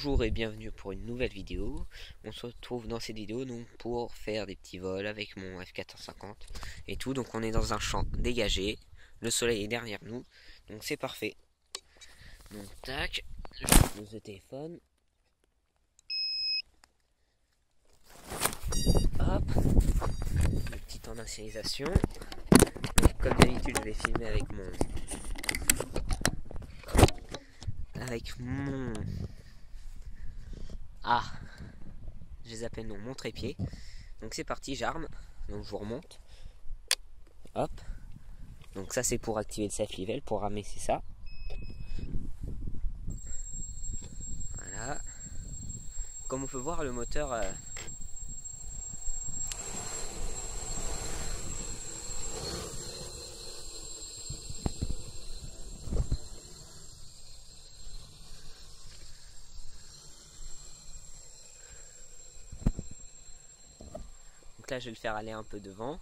Bonjour et bienvenue pour une nouvelle vidéo. On se retrouve dans cette vidéo donc pour faire des petits vols avec mon F-450 et tout. Donc on est dans un champ dégagé, le soleil est derrière nous, donc c'est parfait. Donc tac, je vais poser le téléphone. Hop, le petit temps d'initialisation. Comme d'habitude je vais filmer avec mon... Ah, je les appelle non, mon trépied. Donc c'est parti, j'arme. Donc je vous remonte. Hop. Donc ça c'est pour activer le safe level, pour ramer c'est ça. Voilà. Comme on peut voir le moteur... Là je vais le faire aller un peu devant.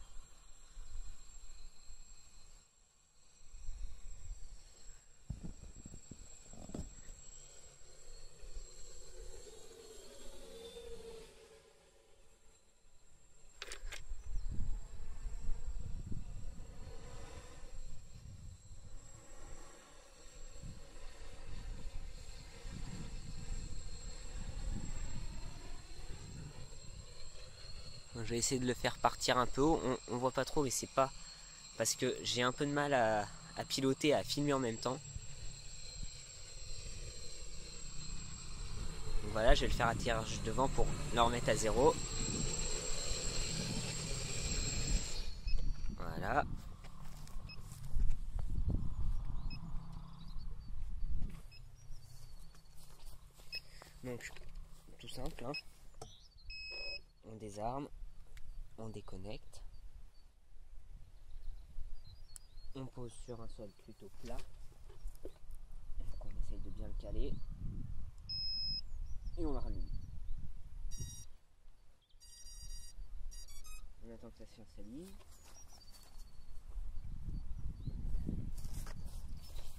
Je vais essayer de le faire partir un peu haut, on voit pas trop mais c'est pas parce que j'ai un peu de mal à piloter, à filmer en même temps. Donc voilà, je vais le faire atterrir juste devant pour le remettre à zéro. Voilà. Donc tout simple, hein. On désarme. On déconnecte, on pose sur un sol plutôt plat, donc on essaye de bien le caler et on la rallume. On attend que la science s'aligne.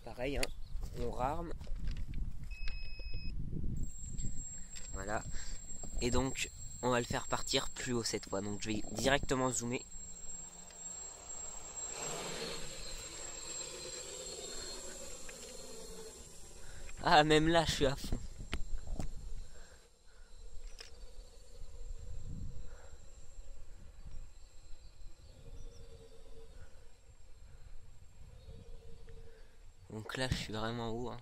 Pareil, hein, on rarme. Voilà, et donc on va le faire partir plus haut cette fois, donc je vais directement zoomer. Ah, même là je suis à fond. Donc là je suis vraiment haut, hein.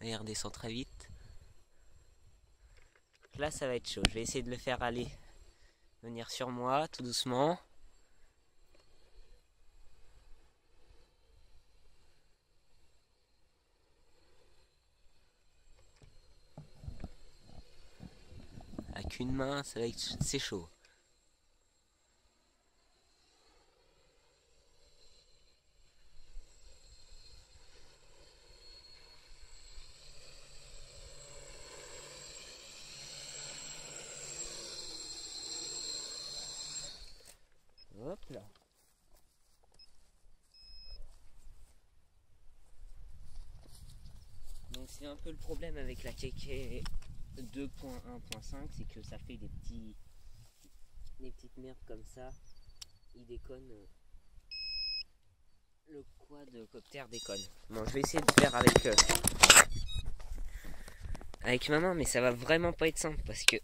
Et il redescend très vite. Là ça va être chaud, je vais essayer de le faire aller venir sur moi tout doucement. Avec une main ça va être, c'est chaud. Hop là. Donc c'est un peu le problème avec la KK 2.1.5, c'est que ça fait des petites merdes comme ça. Il déconne. Le quadcopter déconne. Bon, je vais essayer de faire avec ma main, mais ça va vraiment pas être simple parce que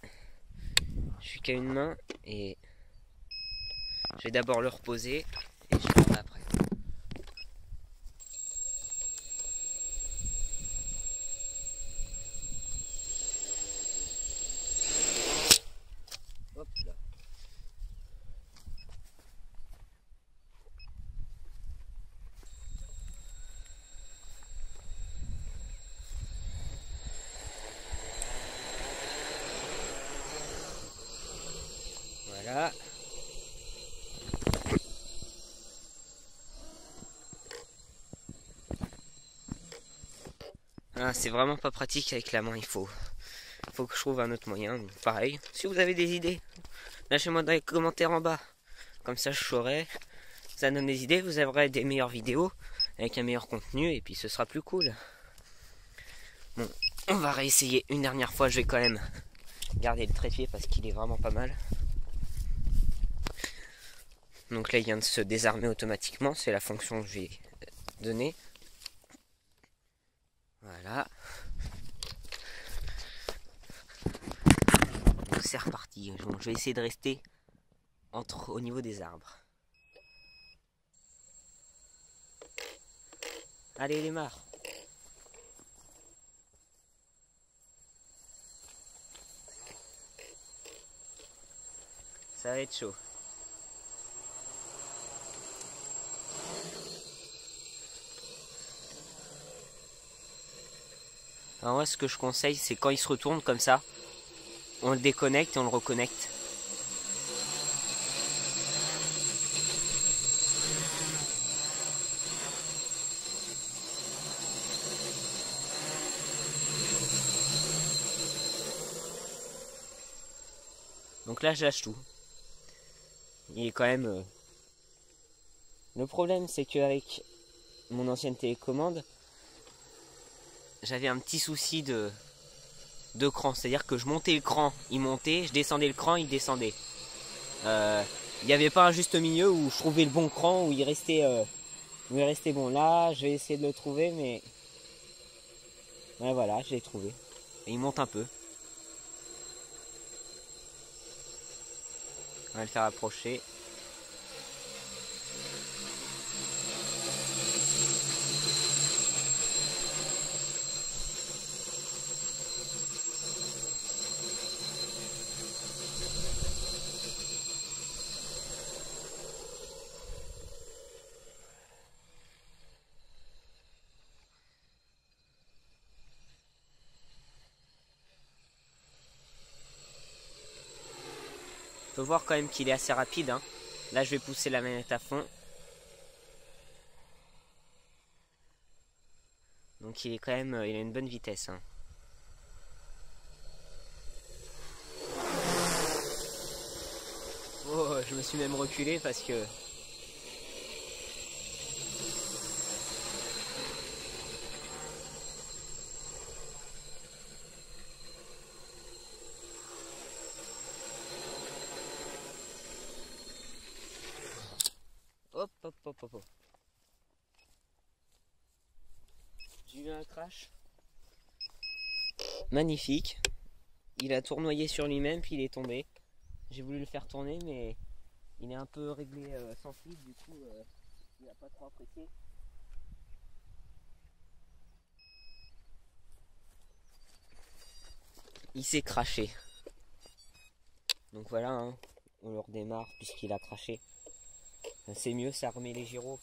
je suis qu'à une main et... Je vais d'abord le reposer et je vais après. Hop là. Voilà. Ah, c'est vraiment pas pratique avec la main, il faut que je trouve un autre moyen. Donc, pareil, si vous avez des idées, lâchez-moi dans les commentaires en bas. Comme ça je saurai, ça donne des idées, vous aurez des meilleures vidéos avec un meilleur contenu et puis ce sera plus cool. Bon, On va réessayer une dernière fois. Je vais quand même garder le trépied parce qu'il est vraiment pas mal. Donc là il vient de se désarmer automatiquement, c'est la fonction que je vais donner. Voilà. Donc c'est reparti. Donc, je vais essayer de rester au niveau des arbres. Allez, il est marre. Ça va être chaud. Alors moi, ce que je conseille, c'est quand il se retourne comme ça, on le déconnecte et on le reconnecte. Donc là, je lâche tout. Il est quand même... Le problème, c'est qu'avec mon ancienne télécommande, j'avais un petit souci de cran, c'est-à-dire que je montais le cran, il montait, je descendais le cran, il descendait. Il n'y avait pas un juste milieu où je trouvais le bon cran, où il restait bon. Là, je vais essayer de le trouver, mais... Ouais, voilà, je l'ai trouvé. Et il monte un peu. On va le faire approcher. On peut voir quand même qu'il est assez rapide, hein. Là je vais pousser la manette à fond. Donc il est quand même, il a une bonne vitesse, hein. Oh, je me suis même reculé parce que... Hop, hop, hop, hop, hop. J'ai eu un crash. Magnifique. Il a tournoyé sur lui-même, puis il est tombé. J'ai voulu le faire tourner, mais il est un peu réglé sans fil, du coup, il n'a pas trop apprécié. Il s'est crashé. Donc voilà, hein, on le redémarre puisqu'il a crashé. C'est mieux, ça remet les gyros.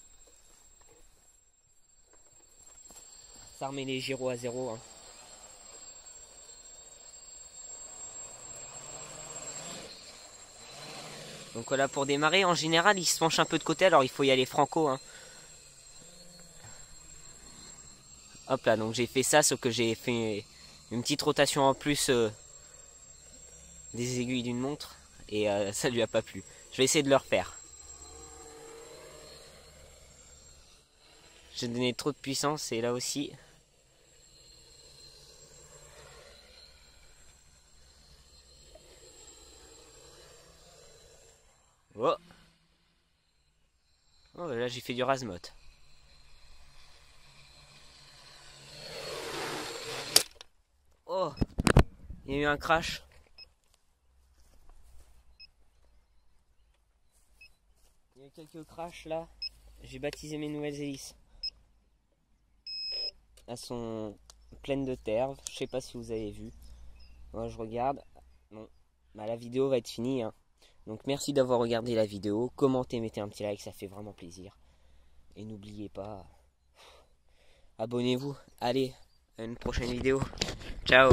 Ça remet les gyros à zéro, hein. Donc voilà, pour démarrer, en général, il se penche un peu de côté, alors il faut y aller franco, hein. Hop là, donc j'ai fait ça, sauf que j'ai fait une petite rotation en plus des aiguilles d'une montre. Et ça lui a pas plu. Je vais essayer de le refaire. J'ai donné trop de puissance et là aussi. Oh, oh là j'ai fait du rasemote. Oh, il y a eu un crash. Il y a eu quelques crashs là. J'ai baptisé mes nouvelles hélices. Elles sont pleines de terre, je sais pas si vous avez vu. Moi je regarde. Bon, bah, la vidéo va être finie, hein. Donc merci d'avoir regardé la vidéo. Commentez, mettez un petit like, ça fait vraiment plaisir. Et n'oubliez pas, abonnez-vous. Allez, à une prochaine vidéo. Ciao.